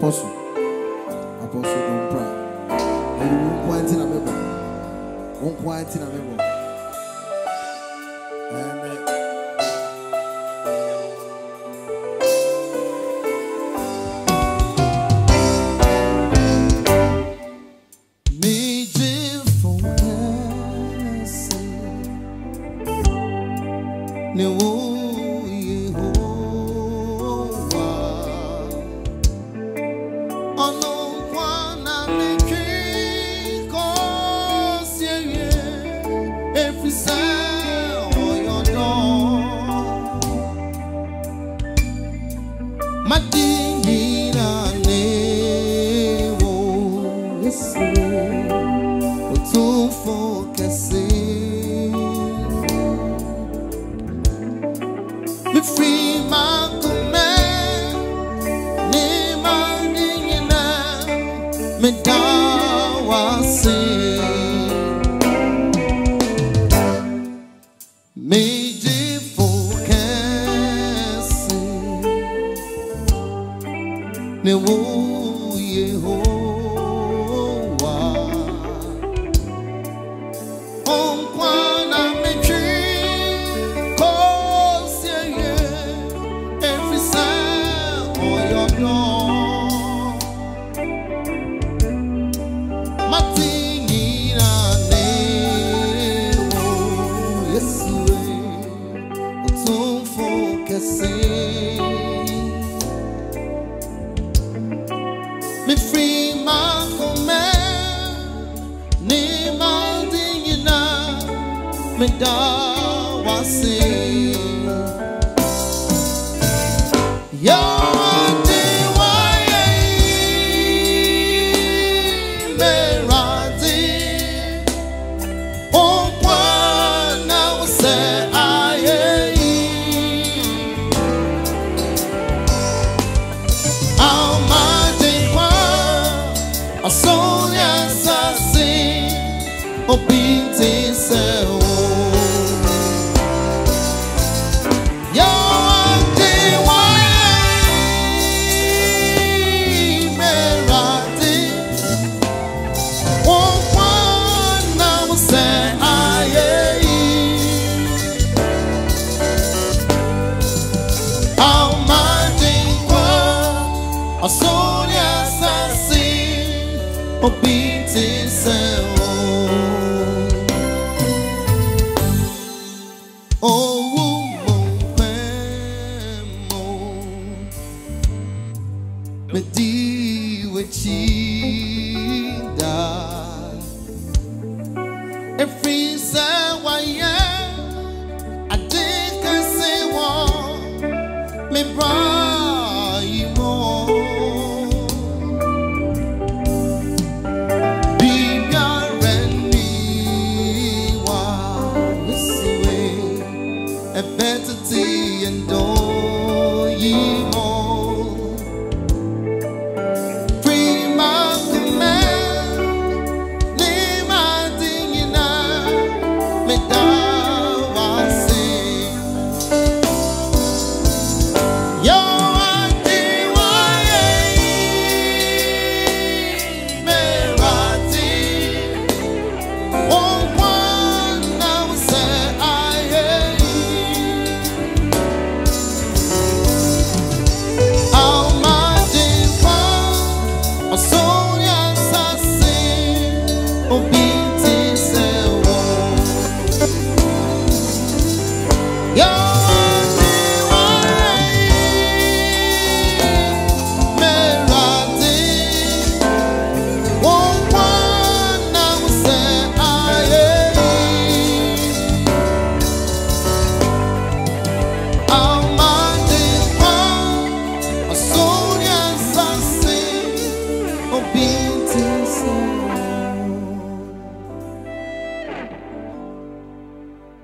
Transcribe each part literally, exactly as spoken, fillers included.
Apostle, Apostle, don't cry. And you won't quiet in a member. Won't quiet in a member.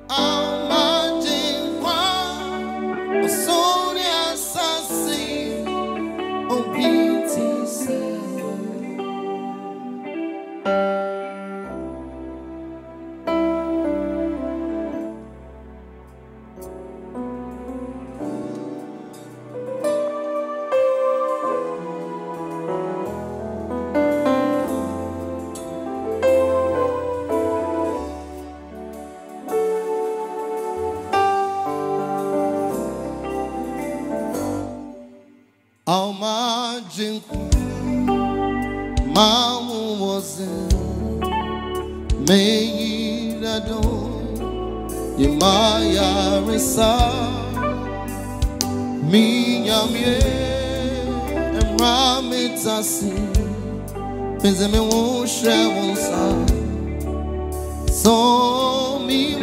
Imagine why. ao mágico mademoiselle meirador e maia resa minha mulher é ramita assim pensa meu oxe avançar só me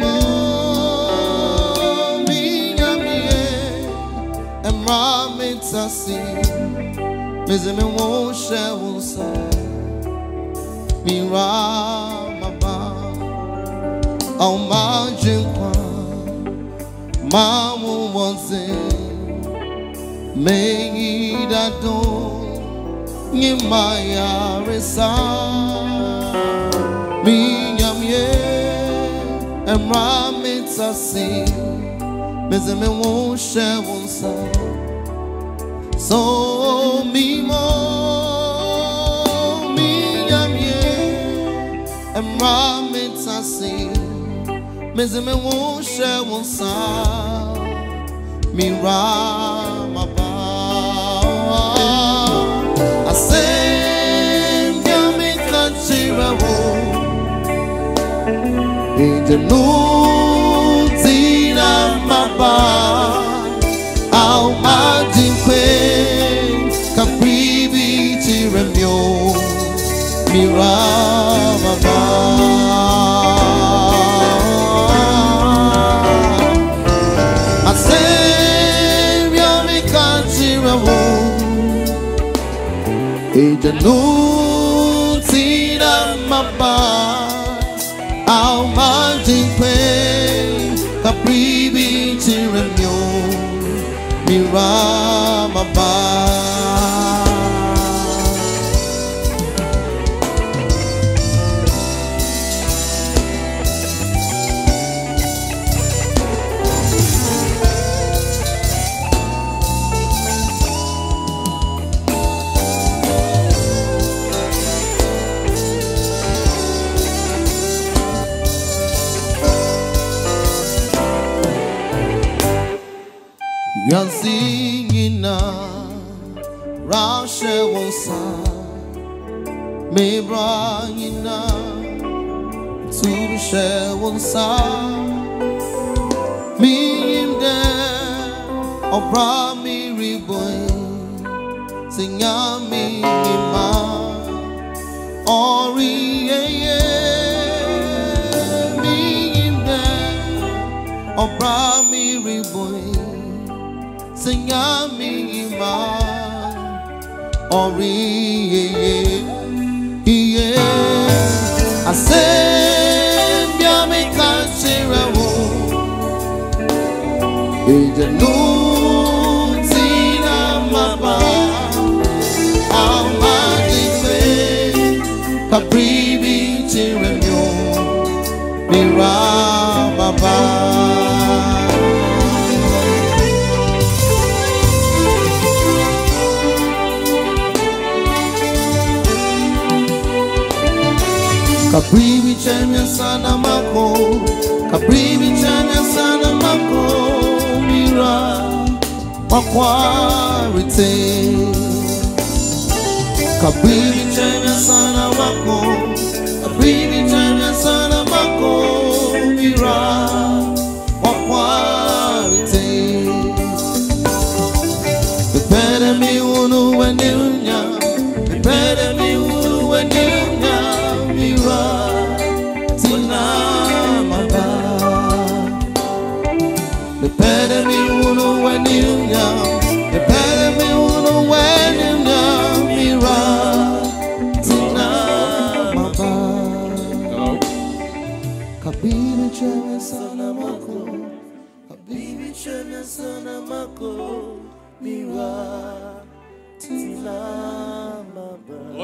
Promise I see, but I'm not sure what's up. Mirababa, I'll imagine what my woman wants. Make it a dawn in my eyes. Me and me, I'm promise I see. Mesmo eu não sei onde sou mimo minha mulher é realmente assim mesmo eu não sei onde me rama ba assim minha me cativa o e de novo Ao madinque caprivi tiremio miramaba Assemia mi cantiremo e danu tiramaba Ao madinque caprivi Miramaba Yanzina Rashe wonsa Mebrangina Tushe wonsa Minde Obrami riboy Singami ima Oriye Minde Obrami riboy Senhor me ama, ori e a sempre me cansará o e de noite na mapa alma de fé caprivi te reuniu mirababa Kapribi chanya sana mako, kapribi chanya sana mako, mira makwarte. Kapribi chanya sana mako, kapribi chanya sana mako, mira makwarte. Epere mi unu wenyunya, epere mi unu wenyunya. Habibi chanya sana mako, habibi chanya sana mako, miwa tina maba.